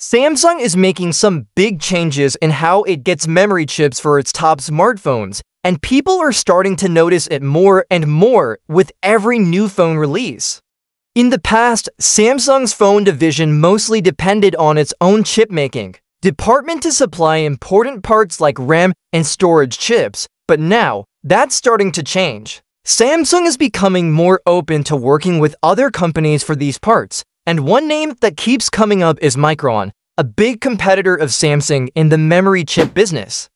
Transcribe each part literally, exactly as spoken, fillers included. Samsung is making some big changes in how it gets memory chips for its top smartphones, and people are starting to notice it more and more with every new phone release. In the past, Samsung's phone division mostly depended on its own chipmaking department to supply important parts like RAM and storage chips, but now, that's starting to change. Samsung is becoming more open to working with other companies for these parts, and one name that keeps coming up is Micron, a big competitor of Samsung in the memory chip business.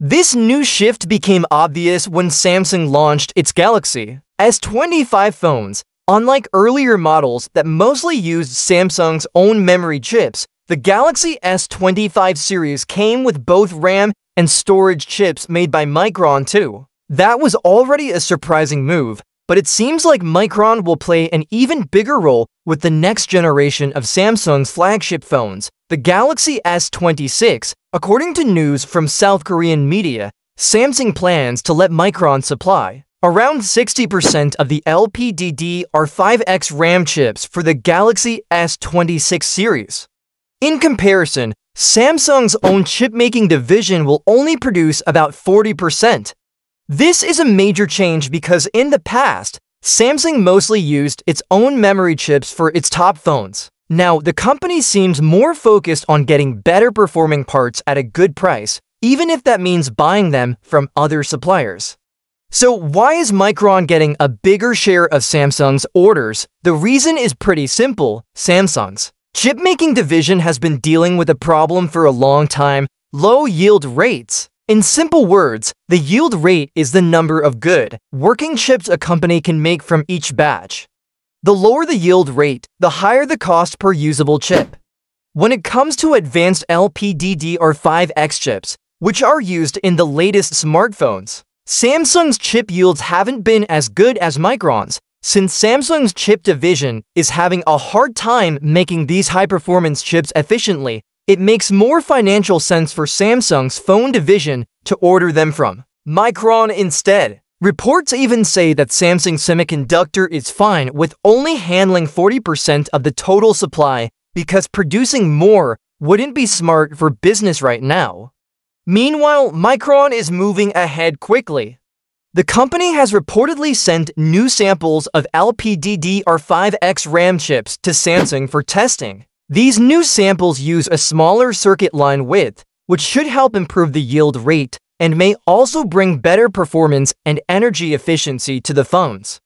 This new shift became obvious when Samsung launched its Galaxy S twenty-five phones. Unlike earlier models that mostly used Samsung's own memory chips, the Galaxy S twenty-five series came with both RAM and storage chips made by Micron too. That was already a surprising move, but it seems like Micron will play an even bigger role with the next generation of Samsung's flagship phones, the Galaxy S twenty-six. According to news from South Korean media, Samsung plans to let Micron supply around sixty percent of the L P D D R five X RAM chips for the Galaxy S twenty-six series. In comparison, Samsung's own chipmaking division will only produce about forty percent. This is a major change because in the past, Samsung mostly used its own memory chips for its top phones. Now, the company seems more focused on getting better performing parts at a good price, even if that means buying them from other suppliers. So why is Micron getting a bigger share of Samsung's orders? The reason is pretty simple. Samsung's chipmaking division has been dealing with a problem for a long time: low yield rates. In simple words, the yield rate is the number of good, working chips a company can make from each batch. The lower the yield rate, the higher the cost per usable chip. When it comes to advanced L P D D R five X chips, which are used in the latest smartphones, Samsung's chip yields haven't been as good as Micron's, since Samsung's chip division is having a hard time making these high-performance chips efficiently. It makes more financial sense for Samsung's phone division to order them from Micron instead. Reports even say that Samsung Semiconductor is fine with only handling forty percent of the total supply because producing more wouldn't be smart for business right now. Meanwhile, Micron is moving ahead quickly. The company has reportedly sent new samples of L P D D R five X RAM chips to Samsung for testing. These new samples use a smaller circuit line width, which should help improve the yield rate and may also bring better performance and energy efficiency to the phones.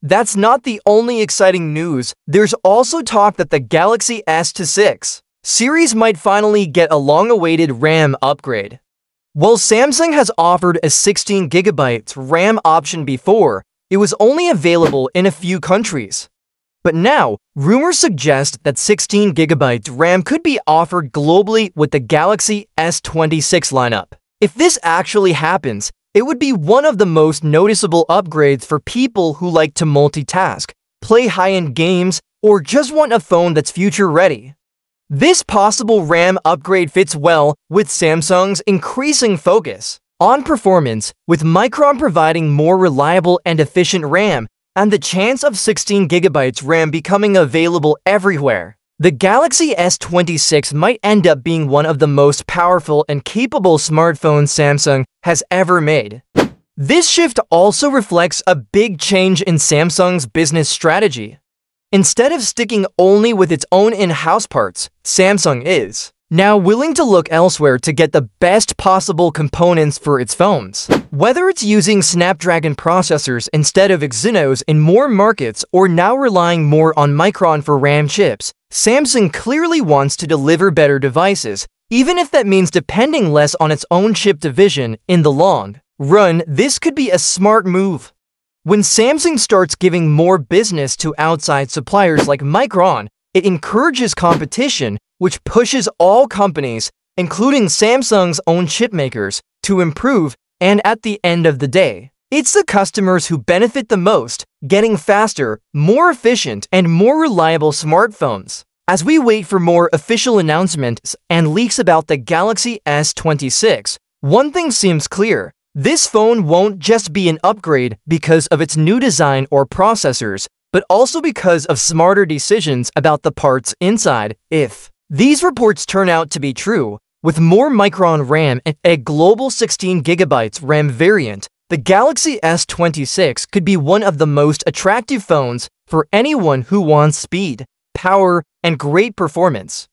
That's not the only exciting news. There's also talk that the Galaxy S twenty-six series might finally get a long-awaited RAM upgrade. While Samsung has offered a sixteen gigabyte RAM option before, it was only available in a few countries. But now, rumors suggest that sixteen gigabyte RAM could be offered globally with the Galaxy S twenty-six lineup. If this actually happens, it would be one of the most noticeable upgrades for people who like to multitask, play high-end games, or just want a phone that's future-ready. This possible RAM upgrade fits well with Samsung's increasing focus on performance, with Micron providing more reliable and efficient RAM, and the chance of sixteen gigabyte RAM becoming available everywhere. The Galaxy S twenty-six might end up being one of the most powerful and capable smartphones Samsung has ever made. This shift also reflects a big change in Samsung's business strategy. Instead of sticking only with its own in-house parts, Samsung is now willing to look elsewhere to get the best possible components for its phones. Whether it's using Snapdragon processors instead of Exynos in more markets or now relying more on Micron for RAM chips, Samsung clearly wants to deliver better devices, even if that means depending less on its own chip division in the long run. This could be a smart move. When Samsung starts giving more business to outside suppliers like Micron, it encourages competition, which pushes all companies, including Samsung's own chipmakers, to improve, and at the end of the day, it's the customers who benefit the most, getting faster, more efficient, and more reliable smartphones. As we wait for more official announcements and leaks about the Galaxy S twenty-six, one thing seems clear. This phone won't just be an upgrade because of its new design or processors, but also because of smarter decisions about the parts inside. If These reports turn out to be true. With more Micron RAM and a global sixteen gigabyte RAM variant, the Galaxy S twenty-six could be one of the most attractive phones for anyone who wants speed, power, and great performance.